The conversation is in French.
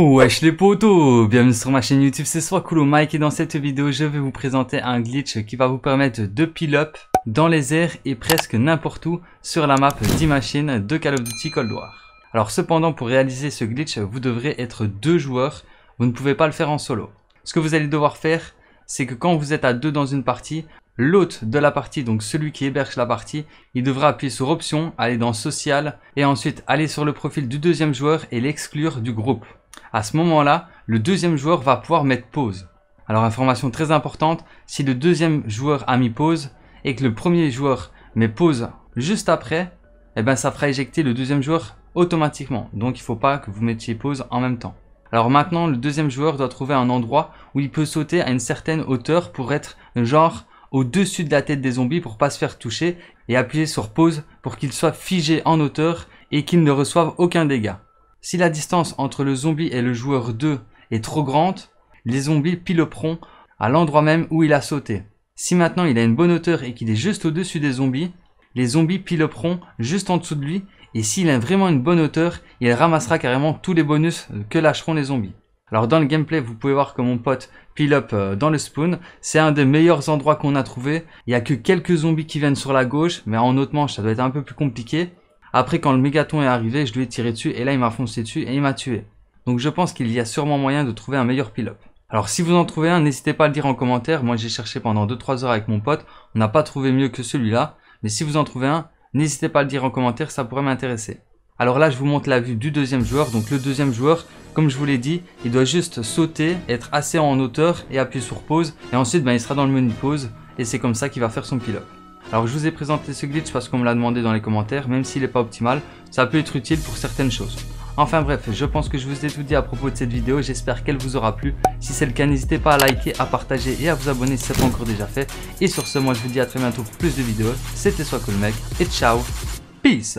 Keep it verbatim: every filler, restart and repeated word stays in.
Wesh les potos, bienvenue sur ma chaîne YouTube, c'est Soiscoolo Mike et dans cette vidéo je vais vous présenter un glitch qui va vous permettre de peel up dans les airs et presque n'importe où sur la map dix machines de Call of Duty Cold War. Alors cependant, pour réaliser ce glitch, vous devrez être deux joueurs, vous ne pouvez pas le faire en solo. Ce que vous allez devoir faire, c'est que quand vous êtes à deux dans une partie, l'hôte de la partie, donc celui qui héberge la partie, il devra appuyer sur option, aller dans social et ensuite aller sur le profil du deuxième joueur et l'exclure du groupe. À ce moment-là, le deuxième joueur va pouvoir mettre pause. Alors information très importante, si le deuxième joueur a mis pause et que le premier joueur met pause juste après, eh ben ça fera éjecter le deuxième joueur automatiquement. Donc il ne faut pas que vous mettiez pause en même temps. Alors maintenant, le deuxième joueur doit trouver un endroit où il peut sauter à une certaine hauteur pour être genre au-dessus de la tête des zombies pour pas se faire toucher, et appuyer sur pause pour qu'il soit figé en hauteur et qu'il ne reçoive aucun dégât. Si la distance entre le zombie et le joueur deux est trop grande, les zombies piloperont à l'endroit même où il a sauté. Si maintenant il a une bonne hauteur et qu'il est juste au-dessus des zombies, les zombies piloperont juste en dessous de lui, et s'il a vraiment une bonne hauteur, il ramassera carrément tous les bonus que lâcheront les zombies. Alors dans le gameplay, vous pouvez voir que mon pote peel up dans le spawn, c'est un des meilleurs endroits qu'on a trouvé. Il n'y a que quelques zombies qui viennent sur la gauche, mais en autre manche ça doit être un peu plus compliqué. Après, quand le mégaton est arrivé, je lui ai tiré dessus et là il m'a foncé dessus et il m'a tué. Donc je pense qu'il y a sûrement moyen de trouver un meilleur peel-up. Alors si vous en trouvez un, n'hésitez pas à le dire en commentaire. Moi j'ai cherché pendant deux trois heures avec mon pote, on n'a pas trouvé mieux que celui-là. Mais si vous en trouvez un, n'hésitez pas à le dire en commentaire, ça pourrait m'intéresser. Alors là je vous montre la vue du deuxième joueur. Donc le deuxième joueur, comme je vous l'ai dit, il doit juste sauter, être assez en hauteur et appuyer sur pause. Et ensuite ben, il sera dans le menu pause et c'est comme ça qu'il va faire son peel-up. Alors je vous ai présenté ce glitch parce qu'on me l'a demandé dans les commentaires, même s'il n'est pas optimal, ça peut être utile pour certaines choses. Enfin bref, je pense que je vous ai tout dit à propos de cette vidéo, j'espère qu'elle vous aura plu. Si c'est le cas, n'hésitez pas à liker, à partager et à vous abonner si ce n'est pas encore déjà fait. Et sur ce, moi je vous dis à très bientôt pour plus de vidéos. C'était Soiscoolo Mike et ciao, peace.